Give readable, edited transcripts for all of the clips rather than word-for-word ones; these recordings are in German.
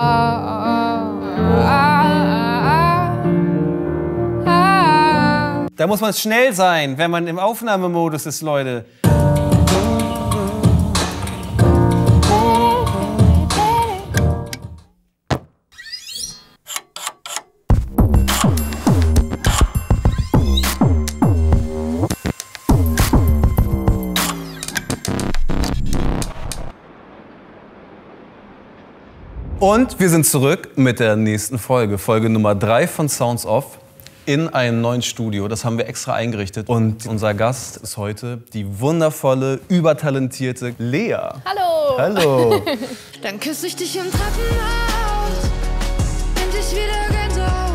Da muss man schnell sein, wenn man im Aufnahmemodus ist, Leute. Und wir sind zurück mit der nächsten Folge, Folge Nummer 3 von Sounds Of in einem neuen Studio. Das haben wir extra eingerichtet. Und unser Gast ist heute die wundervolle, übertalentierte Lea. Hallo! Hallo! Dann küsse ich dich im Treppenhaus, nimm dich wieder ganz auf.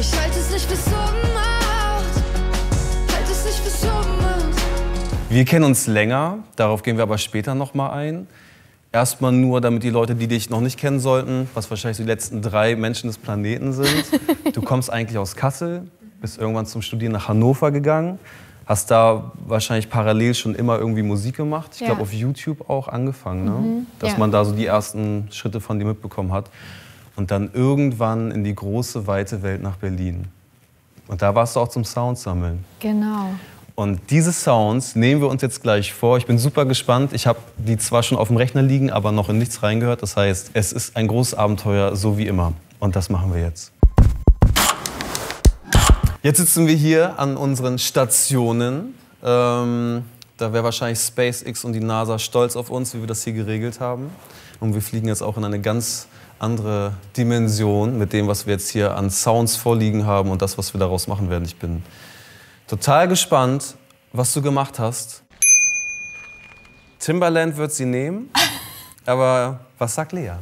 Ich halte es nicht bis oben aus, halte es nicht bis oben aus. Wir kennen uns länger, darauf gehen wir aber später nochmal ein. Erstmal nur, damit die Leute, die dich noch nicht kennen sollten, was wahrscheinlich die letzten 3 Menschen des Planeten sind. Du kommst eigentlich aus Kassel, bist irgendwann zum Studieren nach Hannover gegangen, hast da wahrscheinlich parallel schon immer irgendwie Musik gemacht. Ich glaube, auf YouTube auch angefangen, ne? Dass man da so die ersten Schritte von dir mitbekommen hat. Und dann irgendwann in die große, weite Welt nach Berlin. Und da warst du auch zum Sound sammeln. Genau. Und diese Sounds nehmen wir uns jetzt gleich vor. Ich bin super gespannt. Ich habe die zwar schon auf dem Rechner liegen, aber noch in nichts reingehört. Das heißt, es ist ein großes Abenteuer, so wie immer. Und das machen wir jetzt. Jetzt sitzen wir hier an unseren Stationen. Da wäre wahrscheinlich SpaceX und die NASA stolz auf uns, wie wir das hier geregelt haben. Und wir fliegen jetzt auch in eine ganz andere Dimension mit dem, was wir jetzt hier an Sounds vorliegen haben und das, was wir daraus machen werden. Ich bin total gespannt, was du gemacht hast. Timbaland wird sie nehmen, aber was sagt Lea?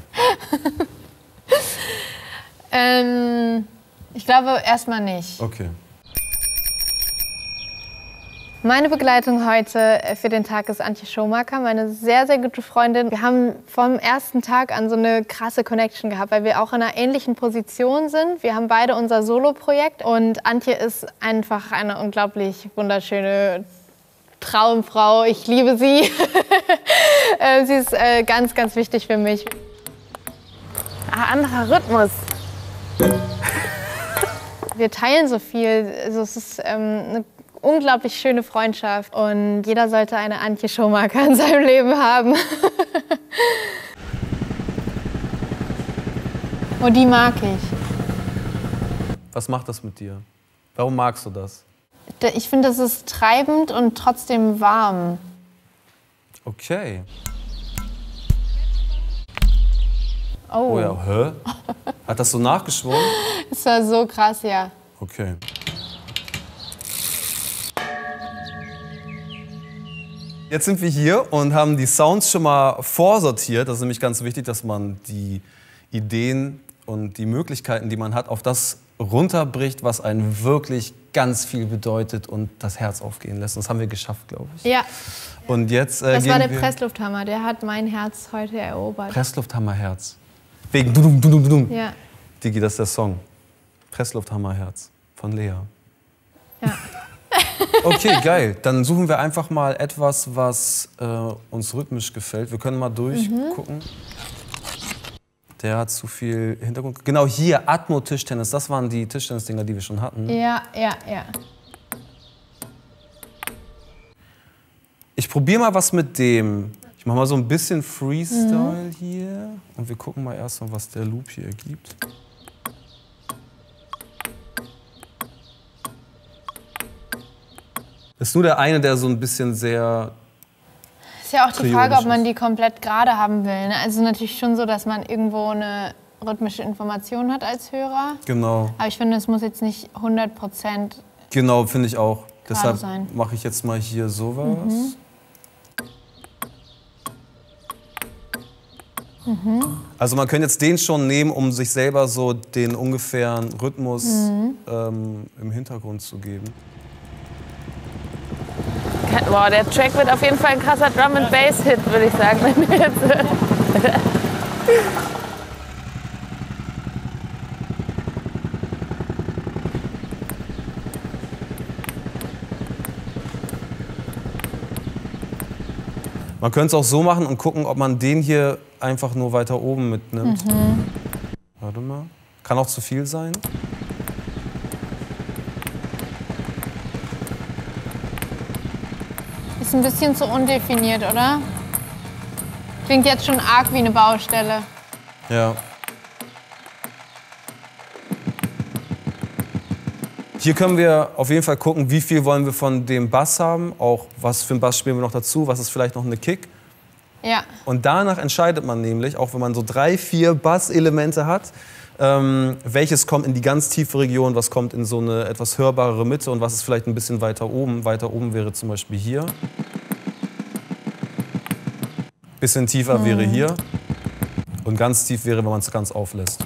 Ich glaube erstmal nicht. Okay. Meine Begleitung heute für den Tag ist Antje Schomaker, meine sehr, sehr gute Freundin. Wir haben vom ersten Tag an so eine krasse Connection gehabt, weil wir auch in einer ähnlichen Position sind. Wir haben beide unser Solo-Projekt und Antje ist einfach eine unglaublich wunderschöne Traumfrau. Ich liebe sie. Sie ist ganz, ganz wichtig für mich. Ah, anderer Rhythmus. Wir teilen so viel. Also es ist eine unglaublich schöne Freundschaft und jeder sollte eine Antje Schomaker in seinem Leben haben. Und die mag ich. Was macht das mit dir? Warum magst du das? Ich finde, das ist treibend und trotzdem warm. Okay. Oh. Oh ja, hä? Hat das so nachgeschwungen? Das war so krass, ja. Okay. Jetzt sind wir hier und haben die Sounds schon mal vorsortiert. Das ist nämlich ganz wichtig, dass man die Ideen und die Möglichkeiten, die man hat, auf das runterbricht, was einem wirklich ganz viel bedeutet und das Herz aufgehen lässt. Das haben wir geschafft, glaube ich. Ja. Und jetzt das war der Presslufthammer, der hat mein Herz heute erobert. Presslufthammerherz. Wegen Dudum, Dudum, Dudum. Ja. Digi, das ist der Song. Presslufthammerherz von Lea. Ja. Okay, geil. Dann suchen wir einfach mal etwas, was uns rhythmisch gefällt. Wir können mal durchgucken. Der hat zu viel Hintergrund. Genau hier, Atmo-Tischtennis. Das waren die Tischtennis-Dinger, die wir schon hatten. Ja, ja, ja. Ich probiere mal was mit dem. Ich mache mal so ein bisschen Freestyle hier. Und wir gucken mal erst mal, was der Loop hier ergibt. Ist nur der eine, der so ein bisschen sehr... Ist ja auch die Frage, ob man die komplett gerade haben will. Also natürlich schon so, dass man irgendwo eine rhythmische Information hat als Hörer. Genau. Aber ich finde, es muss jetzt nicht 100%... Genau, finde ich auch. Deshalb mache ich jetzt mal hier sowas. Also man könnte jetzt den schon nehmen, um sich selber so den ungefähren Rhythmus im Hintergrund zu geben. Boah, der Track wird auf jeden Fall ein krasser Drum-and-Bass-Hit, würde ich sagen. Wenn wir jetzt man könnte es auch so machen und gucken, ob man den hier einfach nur weiter oben mitnimmt. Mhm. Warte mal. Kann auch zu viel sein. Ist ein bisschen zu undefiniert, oder? Klingt jetzt schon arg wie eine Baustelle. Ja. Hier können wir auf jeden Fall gucken, wie viel wollen wir von dem Bass haben, auch was für einen Bass spielen wir noch dazu, was ist vielleicht noch eine Kick. Ja. Und danach entscheidet man nämlich, auch wenn man so 3, 4 Basselemente hat, welches kommt in die ganz tiefe Region, was kommt in so eine etwas hörbarere Mitte und was ist vielleicht ein bisschen weiter oben. Weiter oben wäre zum Beispiel hier. Bisschen tiefer wäre hier. Und ganz tief wäre, wenn man es ganz auflässt.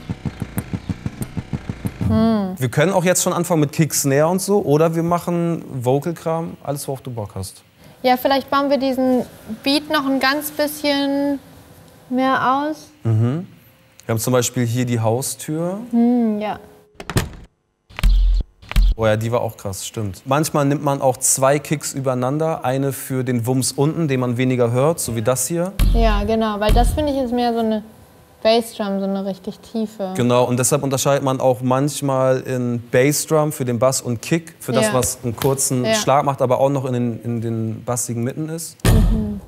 Wir können auch jetzt schon anfangen mit Kick, Snare und so, oder wir machen Vocal-Kram, alles worauf du Bock hast. Ja, vielleicht bauen wir diesen Beat noch ein ganz bisschen mehr aus. Mhm. Wir haben zum Beispiel hier die Haustür. Mhm, ja. Oh ja, die war auch krass, stimmt. Manchmal nimmt man auch 2 Kicks übereinander, eine für den Wumms unten, den man weniger hört, so wie das hier. Ja, genau, weil das finde ich jetzt mehr so eine Bassdrum, so eine richtig tiefe. Genau, und deshalb unterscheidet man auch manchmal in Bassdrum für den Bass und Kick, für das, was einen kurzen Schlag macht, aber auch noch in den bassigen Mitten ist. Mhm.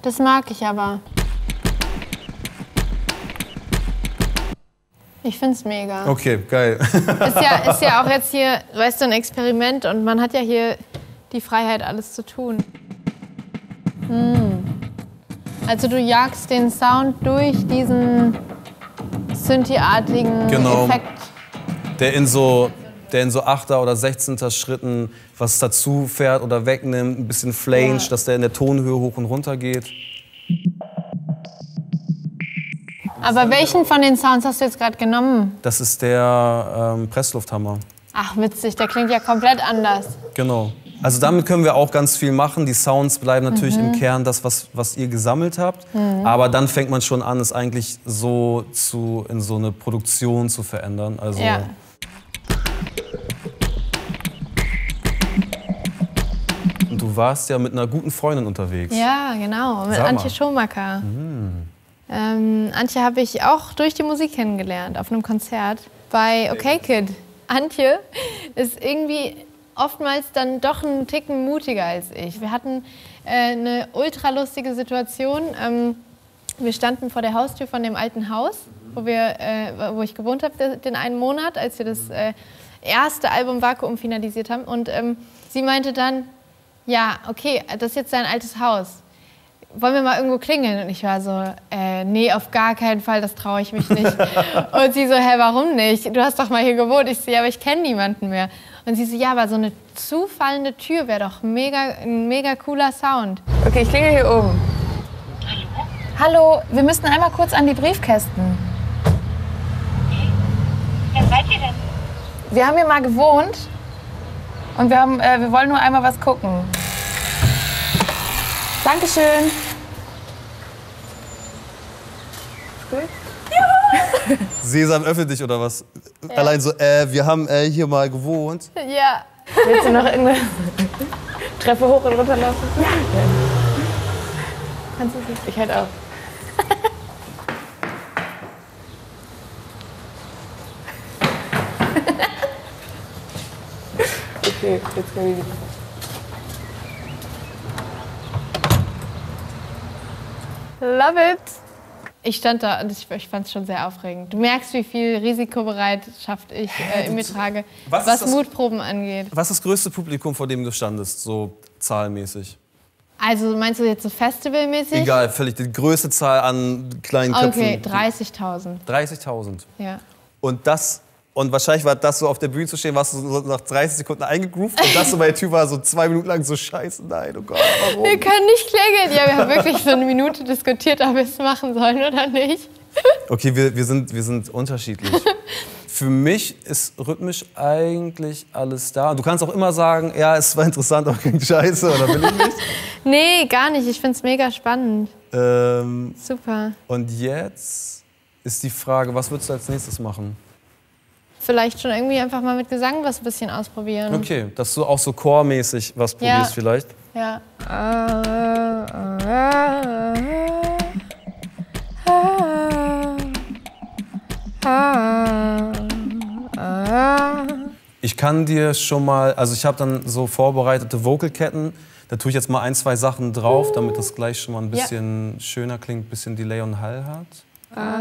Das mag ich aber. Ich find's mega. Okay, geil. Ist ja auch jetzt hier, weißt du, ein Experiment und man hat ja hier die Freiheit, alles zu tun. Also du jagst den Sound durch diesen Synthi-artigen Effekt. Der in so 8er oder 16er Schritten was dazu fährt oder wegnimmt, ein bisschen flange, dass der in der Tonhöhe hoch und runter geht. Aber welchen von den Sounds hast du jetzt gerade genommen? Das ist der Presslufthammer. Ach witzig, der klingt ja komplett anders. Genau. Also damit können wir auch ganz viel machen. Die Sounds bleiben natürlich im Kern das, was ihr gesammelt habt. Aber dann fängt man schon an, es eigentlich so in so eine Produktion zu verändern. Also Und du warst ja mit einer guten Freundin unterwegs. Ja, genau, mit Antje Schomaker. Antje habe ich auch durch die Musik kennengelernt, auf einem Konzert bei Okay Kid. Antje ist irgendwie oftmals dann doch einen Ticken mutiger als ich. Wir hatten eine ultra lustige Situation. Wir standen vor der Haustür von dem alten Haus, wo ich gewohnt habe, den einen Monat, als wir das erste Album Vakuum finalisiert haben. Und sie meinte dann, ja, okay, das ist jetzt dein altes Haus. Wollen wir mal irgendwo klingeln? Und ich war so, nee, auf gar keinen Fall, das traue ich mich nicht. Und sie so, hä, warum nicht? Du hast doch mal hier gewohnt. Ich so, ja, aber ich kenne niemanden mehr. Und sie so, ja, aber so eine zufallende Tür wäre doch ein mega cooler Sound. Okay, ich klingel hier oben. Hallo? Hallo, wir müssten einmal kurz an die Briefkästen. Okay. Wer seid ihr denn? Wir haben hier mal gewohnt und wir wollen nur einmal was gucken. Dankeschön. Ja. Sesam, öffne dich oder was? Ja. Allein so, wir haben hier mal gewohnt. Ja. Willst du noch irgendeine Treppe hoch und runter laufen? Ja. Kannst du es? Ich halt auf. Okay, jetzt können wir wieder. Love it! Ich stand da und ich fand es schon sehr aufregend. Du merkst, wie viel Risikobereitschaft ich in mir trage, was Mutproben angeht. Was ist das größte Publikum, vor dem du standest, so zahlmäßig? Also meinst du jetzt so festivalmäßig? Egal, völlig die größte Zahl an kleinen Köpfen. Okay, 30.000. 30.000? Ja. Und wahrscheinlich war das so, auf der Bühne zu stehen, warst du so nach 30 Sekunden eingegroovt und das so bei der Tür war so 2 Minuten lang so scheiße, nein, oh Gott, warum? Wir können nicht klingeln. Ja, wir haben wirklich so eine Minute diskutiert, ob wir es machen sollen oder nicht. Okay, wir sind unterschiedlich. Für mich ist rhythmisch eigentlich alles da. Du kannst auch immer sagen, ja, es war interessant, aber klingt scheiße, oder will ich nicht? Nee, gar nicht. Ich find's mega spannend. Super. Und jetzt ist die Frage, was würdest du als nächstes machen? vielleicht schon irgendwie einfach mal mit Gesang was ein bisschen ausprobieren. Okay, dass du auch so chormäßig was probierst, ja, vielleicht? Ja. Ich kann dir schon mal, also ich habe dann so vorbereitete Vocalketten, da tue ich jetzt mal ein, zwei Sachen drauf, damit das gleich schon mal ein bisschen schöner klingt, ein bisschen Delay und Hall hat.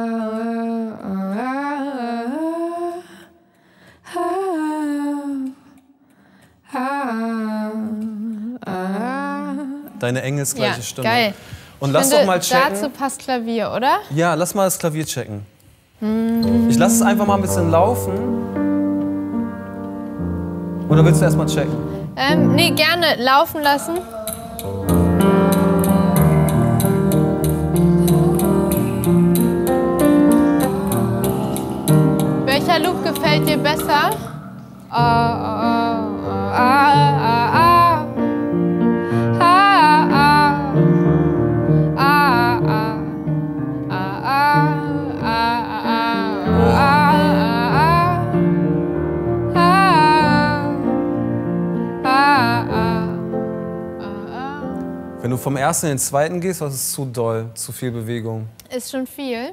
Deine engelsgleiche Stimme. Geil. Und lass doch mal checken. Dazu passt Klavier, oder? Ja, lass mal das Klavier checken. Ich lasse es einfach mal ein bisschen laufen. Oder willst du erst mal checken? Nee, gerne laufen lassen. Welcher Loop gefällt dir besser? Wenn du vom ersten in den zweiten gehst, das ist zu doll, zu viel Bewegung. Ist schon viel.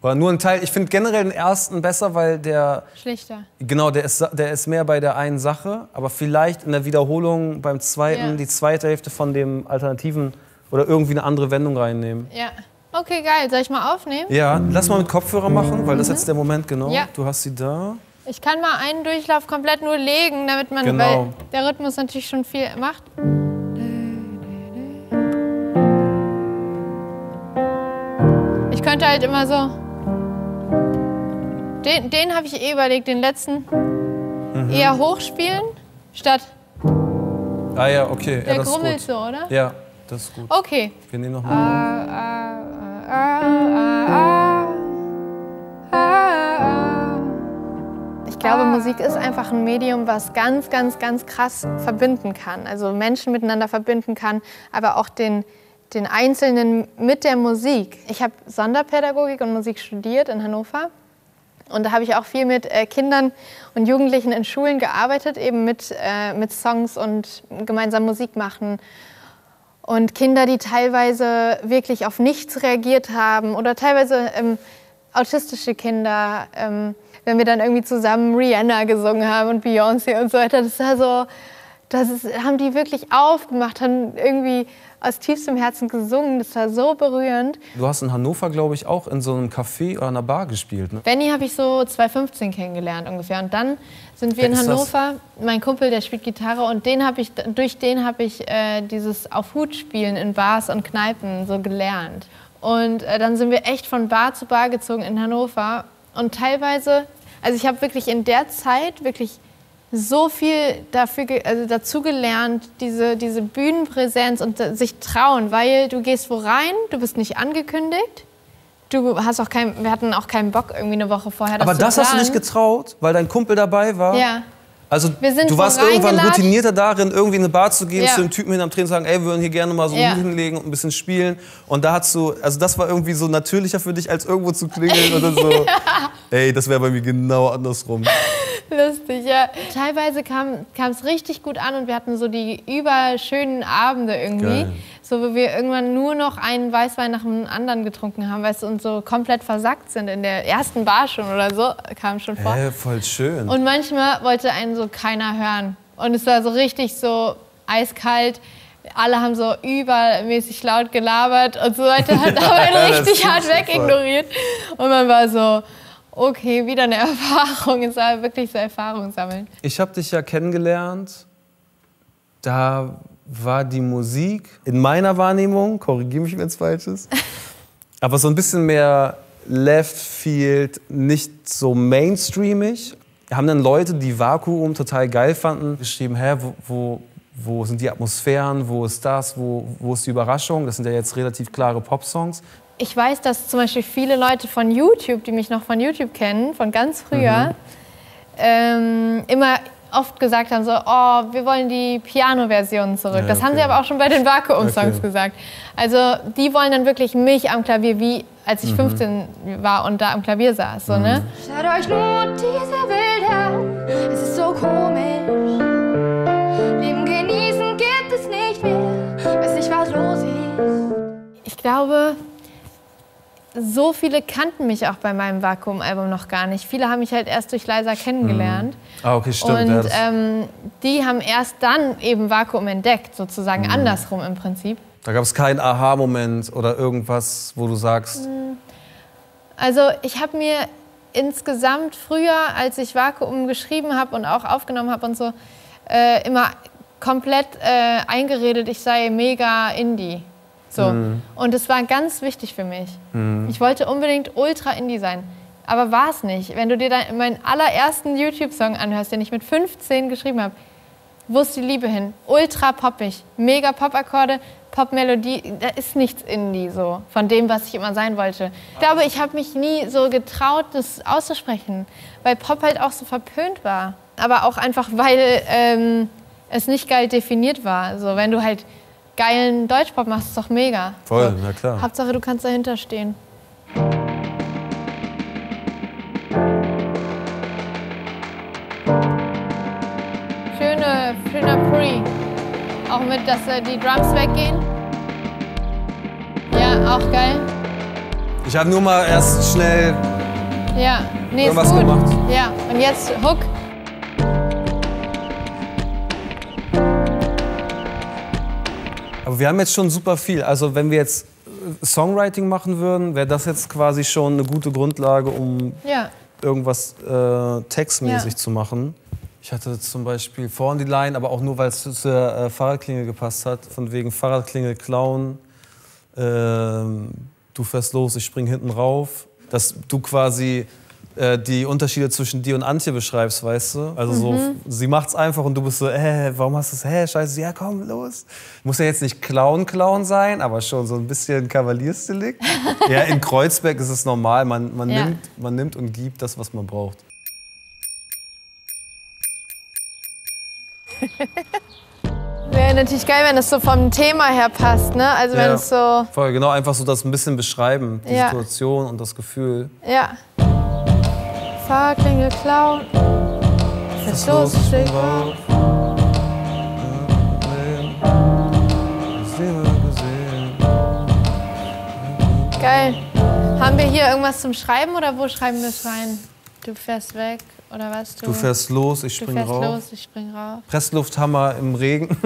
Oder nur ein Teil. Ich finde generell den ersten besser, weil der... Schlichter. Genau, der ist mehr bei der einen Sache, aber vielleicht in der Wiederholung beim zweiten die zweite Hälfte von dem alternativen oder irgendwie eine andere Wendung reinnehmen. Ja. Okay, geil. Soll ich mal aufnehmen? Ja, lass mal mit Kopfhörer machen, weil das ist jetzt der Moment, genau. Ja. Du hast sie da. Ich kann mal einen Durchlauf komplett nur legen, damit man... Weil der Rhythmus natürlich schon viel macht. Ich könnte halt immer so... Den habe ich eh überlegt, den letzten eher hochspielen, statt... Ah ja, okay. Der grummelt so, oder? Ja, das ist gut. Okay. Wir nehmen nochmal... Ich glaube, Musik ist einfach ein Medium, was ganz, ganz, ganz krass verbinden kann. Also Menschen miteinander verbinden kann, aber auch den Einzelnen mit der Musik. Ich habe Sonderpädagogik und Musik studiert in Hannover. Und da habe ich auch viel mit Kindern und Jugendlichen in Schulen gearbeitet, eben mit Songs und gemeinsam Musik machen. Und Kinder, die teilweise wirklich auf nichts reagiert haben oder teilweise autistische Kinder, wenn wir dann irgendwie zusammen Rihanna gesungen haben und Beyoncé und so weiter, das war so... haben die wirklich aufgemacht, haben irgendwie aus tiefstem Herzen gesungen. Das war so berührend. Du hast in Hannover, glaube ich, auch in so einem Café oder einer Bar gespielt, ne? Benni habe ich so 2015 kennengelernt ungefähr. Und dann sind wir in Hannover. Mein Kumpel, der spielt Gitarre. Und durch den habe ich dieses Auf-Hut-Spielen in Bars und Kneipen so gelernt. Und dann sind wir echt von Bar zu Bar gezogen in Hannover. Und teilweise, also ich habe wirklich in der Zeit wirklich... so viel dazu gelernt, diese Bühnenpräsenz und sich trauen, weil du gehst wo rein, du bist nicht angekündigt, du hast auch wir hatten auch keinen Bock irgendwie eine Woche vorher. Aber das hast du nicht getraut, weil dein Kumpel dabei war? Ja. Also du warst irgendwann routinierter darin, irgendwie in eine Bar zu gehen, zu dem Typen hinterm Tresen zu sagen, ey, wir würden hier gerne mal so hinlegen und ein bisschen spielen. Und da hast du, also das war irgendwie so natürlicher für dich, als irgendwo zu klingeln oder so. Ey, das wäre bei mir genau andersrum. Lustig, ja. Teilweise kam es richtig gut an und wir hatten so die überschönen Abende irgendwie. Geil. So, wo wir irgendwann nur noch einen Weißwein nach dem anderen getrunken haben, weißt du, und so komplett versackt sind in der ersten Bar schon oder so, kam schon vor. Voll schön. Und manchmal wollte einen so keiner hören. Und es war so richtig so eiskalt. Alle haben so übermäßig laut gelabert und so weiter, hat aber richtig hart wegignoriert. Und man war so... Okay, wieder eine Erfahrung. Es war wirklich so Erfahrung sammeln. Ich habe dich ja kennengelernt. Da war die Musik in meiner Wahrnehmung, korrigiere mich, wenn es falsch ist, aber so ein bisschen mehr Left Field, nicht so mainstreamig. Haben dann Leute, die Vakuum total geil fanden, geschrieben: Hä, wo sind die Atmosphären? Wo ist das? Wo ist die Überraschung? Das sind ja jetzt relativ klare Popsongs. Ich weiß, dass zum Beispiel viele Leute von YouTube, die mich noch von YouTube kennen, von ganz früher, immer oft gesagt haben, so, oh, wir wollen die Piano-Version zurück. Ja, das haben sie aber auch schon bei den Vakuum-Songs gesagt. Also die wollen dann wirklich mich am Klavier, wie als ich 15 war und da am Klavier saß. So, ne? Schaut euch nur diese Bilder, es ist so komisch. Leben genießen gibt es nicht mehr, weiß nicht, was los ist. Ich glaube, so viele kannten mich auch bei meinem Vakuum-Album noch gar nicht. Viele haben mich halt erst durch Leiser kennengelernt. Ah, okay, stimmt. Und die haben erst dann eben Vakuum entdeckt, sozusagen andersrum im Prinzip. Da gab es keinen Aha-Moment oder irgendwas, wo du sagst... Also ich habe mir insgesamt früher, als ich Vakuum geschrieben habe und auch aufgenommen habe und so, immer komplett eingeredet, ich sei mega Indie. So. Und es war ganz wichtig für mich. Ich wollte unbedingt ultra Indie sein, aber war es nicht. Wenn du dir dann meinen allerersten YouTube-Song anhörst, den ich mit 15 geschrieben habe, wo ist die Liebe hin? Ultra poppig, mega Pop-Akkorde, Pop-Melodie, da ist nichts Indie so, von dem, was ich immer sein wollte. Ich glaube, ich habe mich nie so getraut, das auszusprechen, weil Pop halt auch so verpönt war. Aber auch einfach, weil es nicht geil definiert war. So, wenn du halt geilen Deutschpop machst, ist doch mega. Voll, so. Na klar. Hauptsache, du kannst dahinter stehen. Schöner Pre. Auch mit, dass die Drums weggehen. Ja, auch geil. Ich habe nur mal erst schnell irgendwas gemacht. Ja, und jetzt Hook. Aber wir haben jetzt schon super viel. Also wenn wir jetzt Songwriting machen würden, wäre das jetzt quasi schon eine gute Grundlage, um irgendwas textmäßig zu machen. Ich hatte zum Beispiel vorhin die Line, aber auch nur, weil es zur Fahrradklingel gepasst hat. Von wegen Fahrradklingel klauen, du fährst los, ich spring hinten rauf. Dass du quasi die Unterschiede zwischen dir und Antje beschreibst, weißt du? Also so, sie macht's einfach und du bist so, warum hast du das, scheiße, ja komm, los. Muss ja jetzt nicht Clown sein, aber schon so ein bisschen Kavaliersdelikt. Ja, in Kreuzberg ist es normal, man nimmt und gibt das, was man braucht. Wäre natürlich geil, wenn es so vom Thema her passt, ne? Also wenn es so... Voll, genau, einfach so das ein bisschen beschreiben, die Situation und das Gefühl. Ja. Fahrradklingel klauen. Was ist los? Steg auf. Geil. Haben wir hier irgendwas zum Schreiben oder wo schreiben wir es rein? Du fährst weg oder was? Du fährst los, ich spring rauf. Du fährst los, ich spring rauf. Presslufthammer im Regen.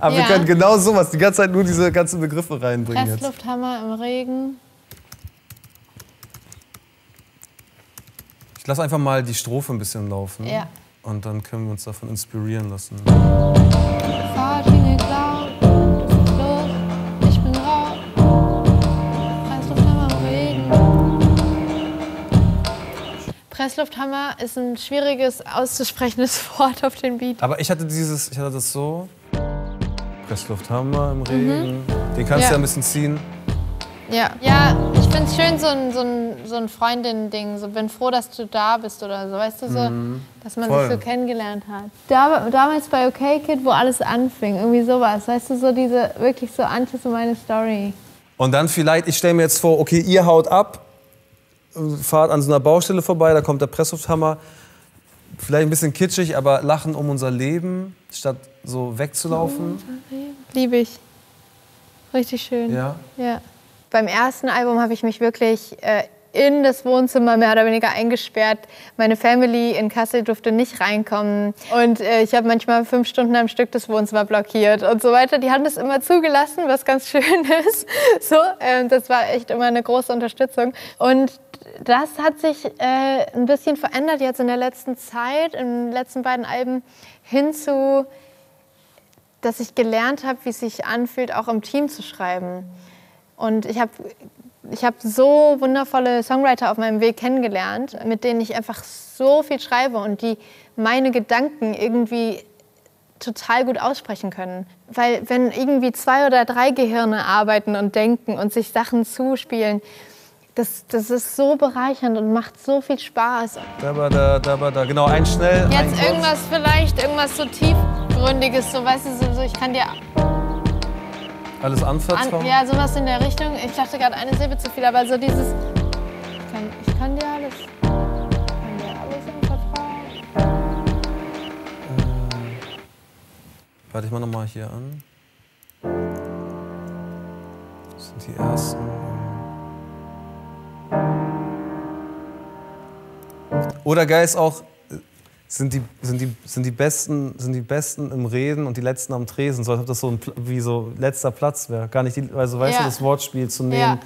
Aber wir können genau sowas, die ganze Zeit nur diese ganzen Begriffe reinbringen. Presslufthammer im Regen. Lass einfach mal die Strophe ein bisschen laufen und dann können wir uns davon inspirieren lassen. Fahrradklingel klauen, du fährst los, ich bin rauf, Presslufthammer im Regen. Presslufthammer ist ein schwieriges, auszusprechendes Wort auf den Beat. Aber ich hatte dieses, ich hatte das so, Presslufthammer im Regen, den kannst du ja ein bisschen ziehen. Ja, ich finde es schön, so ein Freundin-Ding, so bin froh, dass du da bist oder so, weißt du, so, dass man sich so kennengelernt hat. Damals bei Okay Kid, wo alles anfing, irgendwie sowas, weißt du, so diese, wirklich so Antje, so meine Story. Und dann vielleicht, ich stelle mir jetzt vor, okay, ihr haut ab, fahrt an so einer Baustelle vorbei, da kommt der Presslufthammer, vielleicht ein bisschen kitschig, aber lachen um unser Leben, statt so wegzulaufen. Liebe ich. Richtig schön. Ja. Beim ersten Album habe ich mich wirklich in das Wohnzimmer mehr oder weniger eingesperrt. Meine Family in Kassel durfte nicht reinkommen. Und ich habe manchmal 5 Stunden am Stück das Wohnzimmer blockiert und so weiter. Die haben das immer zugelassen, was ganz schön ist. So, das war echt immer eine große Unterstützung. Und das hat sich ein bisschen verändert jetzt in der letzten Zeit, in den letzten beiden Alben, hinzu, dass ich gelernt habe, wie es sich anfühlt, auch im Team zu schreiben. Und ich hab so wundervolle Songwriter auf meinem Weg kennengelernt, mit denen ich einfach so viel schreibe und die meine Gedanken irgendwie total gut aussprechen können. Weil wenn irgendwie 2 oder 3 Gehirne arbeiten und denken und sich Sachen zuspielen, das ist so bereichernd und macht so viel Spaß. Da, genau, ein schnell. Jetzt ein irgendwas vielleicht, irgendwas so tiefgründiges, so weißt du, so ich kann dir... Alles anfassbar? Ja, sowas in der Richtung. Ich dachte gerade eine Silbe zu viel, aber so dieses... Ich kann dir alles... Warte ich mal nochmal hier an. Das sind die ersten. Oder geil ist auch, sind die besten im Reden und die letzten am Tresen. So als ob das so ein, wie so letzter Platz wäre. Gar nicht, die, also weißt ja. du, das Wortspiel zu nehmen.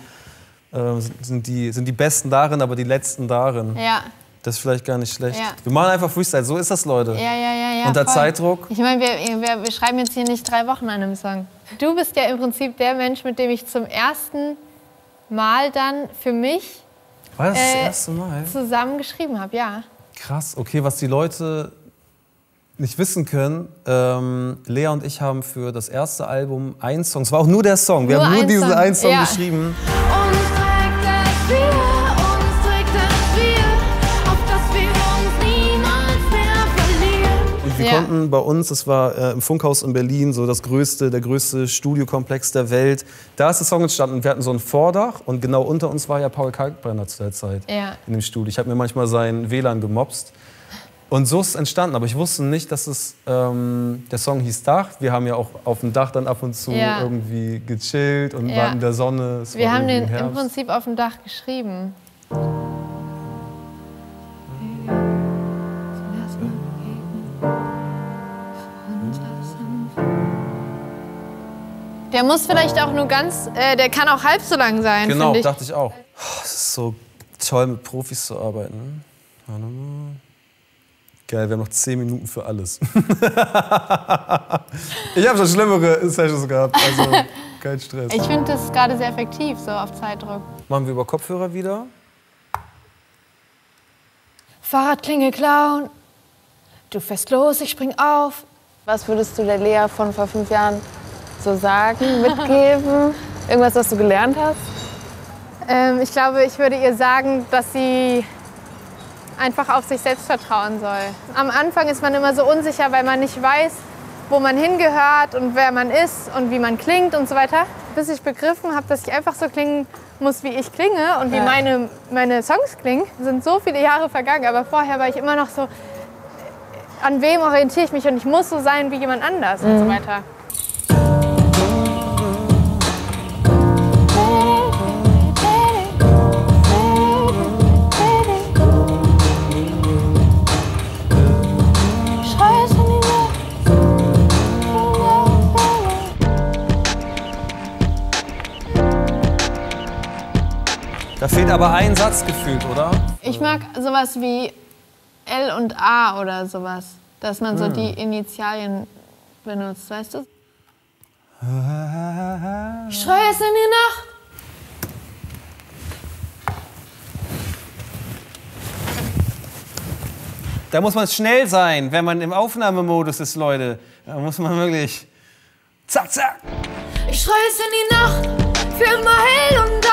Ja. Sind die besten darin, aber die letzten darin. Ja. Das ist vielleicht gar nicht schlecht. Ja. Wir machen einfach Freestyle, so ist das, Leute. Ja, unter voll. Zeitdruck. Ich meine, wir schreiben jetzt hier nicht 3 Wochen an einem Song. Du bist ja im Prinzip der Mensch, mit dem ich zum ersten Mal dann für mich zusammen geschrieben habe, ja. Krass, okay, was die Leute nicht wissen können, Lea und ich haben für das erste Album einen Song, es war auch nur der Song, wir haben nur diesen einen Song geschrieben. Wir konnten bei uns, das war im Funkhaus in Berlin, so der größte Studiokomplex der Welt. Da ist der Song entstanden. Wir hatten so ein Vordach und genau unter uns war ja Paul Kalkbrenner zu der Zeit in dem Studio. Ich habe mir manchmal sein WLAN gemobst. Und so ist es entstanden. Aber ich wusste nicht, dass es der Song hieß Dach. Wir haben ja auch auf dem Dach dann ab und zu irgendwie gechillt und waren in der Sonne. Es wir haben den im Prinzip auf dem Dach geschrieben. Der muss vielleicht auch nur ganz, der kann auch halb so lang sein. Genau, ich. Dachte ich auch. Es ist so toll, mit Profis zu arbeiten. Warte mal. Geil, wir haben noch 10 Minuten für alles. Ich habe schon schlimmere Sessions gehabt, also kein Stress. Ich finde das gerade sehr effektiv, so auf Zeitdruck. Machen wir über Kopfhörer wieder. Fahrradklingel klauen, du fährst los, ich spring auf. Was würdest du der Lea von vor 5 Jahren so sagen, mitgeben? Irgendwas, was du gelernt hast? Ich glaube, ich würde ihr sagen, dass sie einfach auf sich selbst vertrauen soll. Am Anfang ist man immer so unsicher, weil man nicht weiß, wo man hingehört und wer man ist und wie man klingt und so weiter. Bis ich begriffen habe, dass ich einfach so klingen muss, wie ich klinge und wie meine Songs klingen, sind so viele Jahre vergangen. Aber vorher war ich immer noch so, an wem orientiere ich mich und ich muss so sein wie jemand anders und so weiter. Da fehlt aber ein Satz gefühlt, oder? Ich mag sowas wie L und A oder sowas. Dass man so die Initialien benutzt, weißt du? Ich schreie es in die Nacht. Da muss man schnell sein, wenn man im Aufnahmemodus ist, Leute. Da muss man wirklich... Zack, zack. Ich schreie es in die Nacht, für immer hell und da.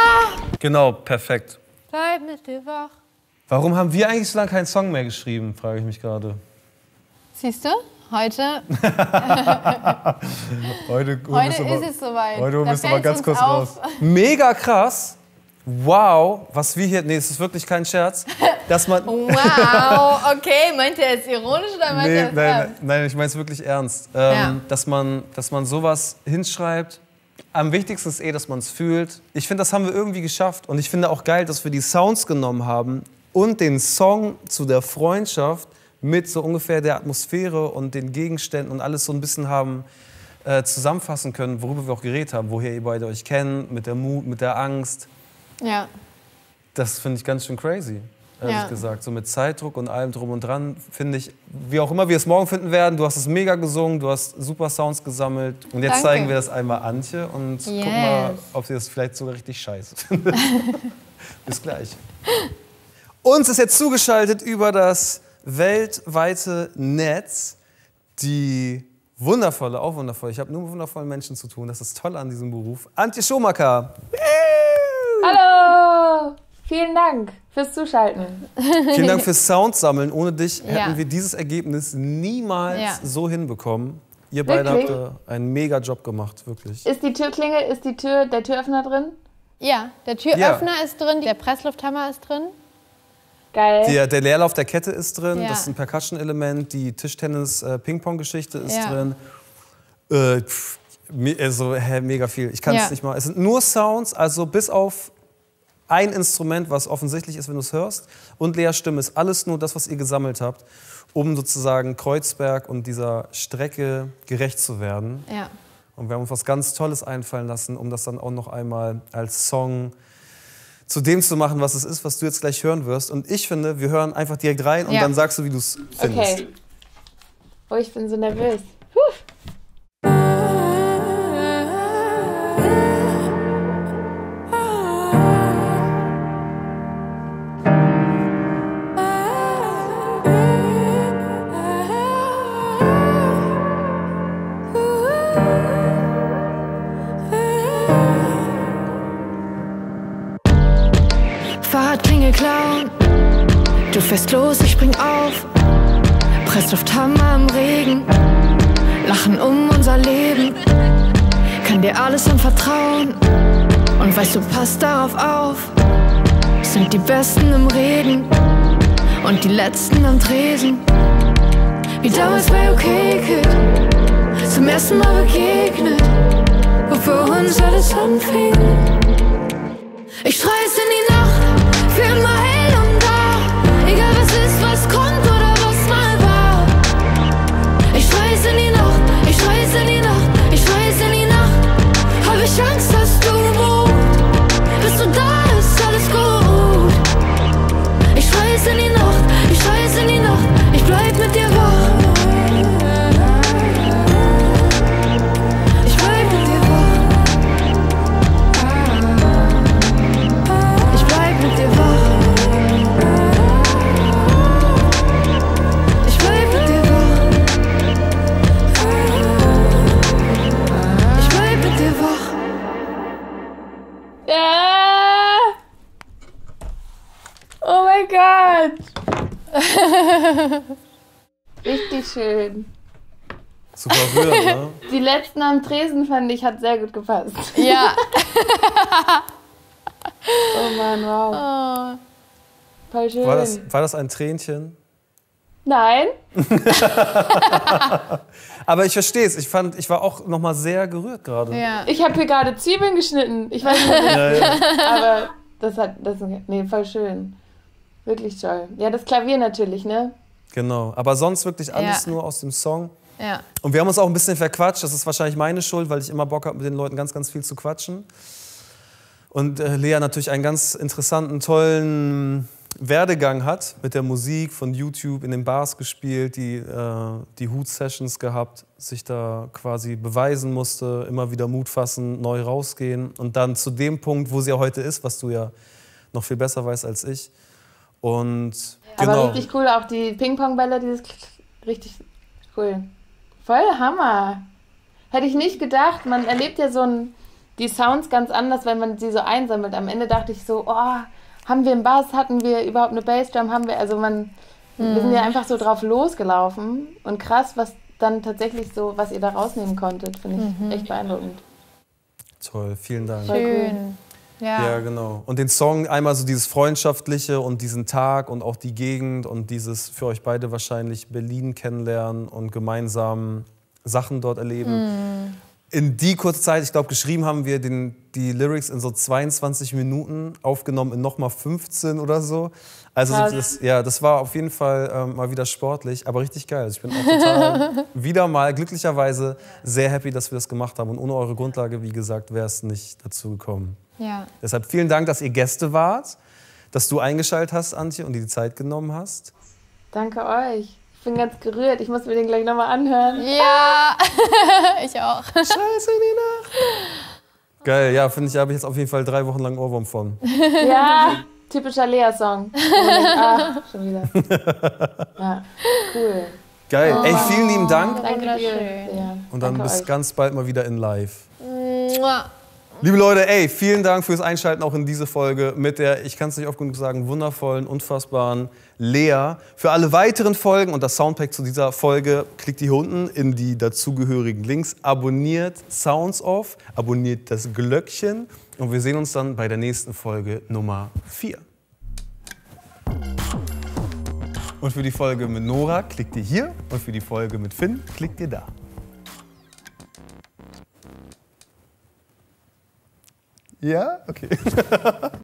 Genau, perfekt. Bleib mit dir wach. Warum haben wir eigentlich so lange keinen Song mehr geschrieben, frage ich mich gerade. Siehst du? Heute. Heute ist es soweit. Heute bist du mal ganz kurz raus. Mega krass. Wow, was wir hier... Nee, es ist wirklich kein Scherz. Dass man wow, okay. Meint er es ironisch oder meint er es ernst? Nein, ich meine es wirklich ernst. Dass man sowas hinschreibt. Am wichtigsten ist dass man es fühlt. Ich finde, das haben wir irgendwie geschafft. Und ich finde auch geil, dass wir die Sounds genommen haben und den Song zu der Freundschaft mit so ungefähr der Atmosphäre und den Gegenständen und alles so ein bisschen haben zusammenfassen können, worüber wir auch geredet haben, woher ihr beide euch kennt, mit der Mut, mit der Angst. Ja. Das finde ich ganz schön crazy, ehrlich gesagt. So mit Zeitdruck und allem drum und dran, finde ich, wie auch immer wir es morgen finden werden, du hast es mega gesungen, du hast super Sounds gesammelt. Und jetzt zeigen wir das einmal Antje und gucken mal, ob sie das vielleicht sogar richtig scheiße findet. Bis gleich. Uns ist jetzt zugeschaltet über das weltweite Netz, die wundervolle, auch wundervoll, ich habe nur mit wundervollen Menschen zu tun, das ist toll an diesem Beruf, Antje Schomaker. Hallo! Vielen Dank fürs Zuschalten. Vielen Dank fürs Soundsammeln. Ohne dich hätten wir dieses Ergebnis niemals so hinbekommen. Ihr beide habt einen mega Job gemacht, wirklich. Ist die Türklingel, ist die Tür, der Türöffner drin? Ja, der Türöffner ist drin, der Presslufthammer ist drin. Geil. Der Leerlauf der Kette ist drin, das ist ein Percussion-Element, die Tischtennis-Ping-Pong-Geschichte ist drin. Also, mega viel. Ich kann es nicht mal. Es sind nur Sounds, also bis auf ein Instrument, was offensichtlich ist, wenn du es hörst, und Leas Stimme ist alles nur das, was ihr gesammelt habt, um sozusagen Kreuzberg und dieser Strecke gerecht zu werden. Ja. Und wir haben uns was ganz Tolles einfallen lassen, um das dann auch noch einmal als Song zu dem zu machen, was es ist, was du jetzt gleich hören wirst. Und ich finde, wir hören einfach direkt rein und dann sagst du, wie du es findest. Okay. Oh, ich bin so nervös. Puh. Du fährst los, ich spring auf. Presslufthammer im Regen. Lachen um unser Leben. Kann dir alles anvertrauen. Und weißt du, passt darauf auf. Sind die Besten im Reden. Und die Letzten am Tresen. Wie damals bei Okay Kid. Zum ersten Mal begegnet. Wo für uns alles anfing. Ich schreie es in die Nacht. Für immer hell und da, egal was ist, was kommt oder was mal war. Ich schreie es in die Nacht, ich schreie es in die Nacht, ich schreie es in die Nacht. Hab ich Angst, hast du Mut? Bist du da, ist alles gut. Ich schreie es in die Nacht, ich schreie es in die Nacht, ich bleib mit dir wach. Richtig schön. Super rührend, ne? Die Letzten am Tresen, fand ich, hat sehr gut gepasst. Ja. Oh Mann, wow. Oh. Voll schön. War das ein Tränchen? Nein. Aber ich verstehe es. Ich war auch noch mal sehr gerührt gerade. Ja. Ich habe hier gerade Zwiebeln geschnitten. Ich weiß nicht. Ja. Aber nee, voll schön. Wirklich toll. Ja, das Klavier natürlich, ne? Genau, aber sonst wirklich alles nur aus dem Song. Ja. Und wir haben uns auch ein bisschen verquatscht. Das ist wahrscheinlich meine Schuld, weil ich immer Bock habe, mit den Leuten ganz, ganz viel zu quatschen. Und Lea natürlich einen ganz interessanten, tollen Werdegang hat mit der Musik, von YouTube in den Bars gespielt, die Hoot-Sessions gehabt, sich da quasi beweisen musste, immer wieder Mut fassen, neu rausgehen. Und dann zu dem Punkt, wo sie ja heute ist, was du ja noch viel besser weißt als ich. Und aber richtig cool, auch die Ping-Pong-Bälle, dieses richtig cool. Voll Hammer. Hätte ich nicht gedacht, man erlebt ja die Sounds ganz anders, wenn man sie so einsammelt. Am Ende dachte ich so, oh, haben wir einen Bass, hatten wir überhaupt eine Bassdrum, haben wir, also wir sind ja einfach so drauf losgelaufen und krass, was dann tatsächlich so, was ihr da rausnehmen konntet, finde ich echt beeindruckend. Toll, vielen Dank. Schön. Ja. Ja, genau. Und den Song, einmal so dieses Freundschaftliche und diesen Tag und auch die Gegend und dieses für euch beide wahrscheinlich Berlin kennenlernen und gemeinsam Sachen dort erleben. In die kurze Zeit, ich glaube, geschrieben haben wir die Lyrics in so 22 Minuten, aufgenommen in nochmal 15 oder so. Also das war auf jeden Fall mal wieder sportlich, aber richtig geil. Also ich bin auch total wieder mal glücklicherweise sehr happy, dass wir das gemacht haben. Und ohne eure Grundlage, wie gesagt, wäre es nicht dazu gekommen. Ja. Deshalb vielen Dank, dass ihr Gäste wart, dass du eingeschaltet hast, Antje, und dir die Zeit genommen hast. Danke euch. Ich bin ganz gerührt. Ich muss mir den gleich nochmal anhören. Ja, ich auch. Scheiße, Nina. Geil, ja, finde ich, da habe ich jetzt auf jeden Fall 3 Wochen lang Ohrwurm von. Ja, typischer Lea-Song. Ach, schon wieder. Ja, cool. Geil. Oh. Ey, vielen lieben Dank. Danke dir. Und dann bis ganz bald mal wieder in live. Mua. Liebe Leute, ey, vielen Dank fürs Einschalten auch in diese Folge mit der, ich kann es nicht oft genug sagen, wundervollen, unfassbaren Lea. Für alle weiteren Folgen und das Soundpack zu dieser Folge, klickt hier unten in die dazugehörigen Links. Abonniert Sounds Of, abonniert das Glöckchen und wir sehen uns dann bei der nächsten Folge Nummer 4. Und für die Folge mit Nora klickt ihr hier und für die Folge mit Finn klickt ihr da. Ja? Okay.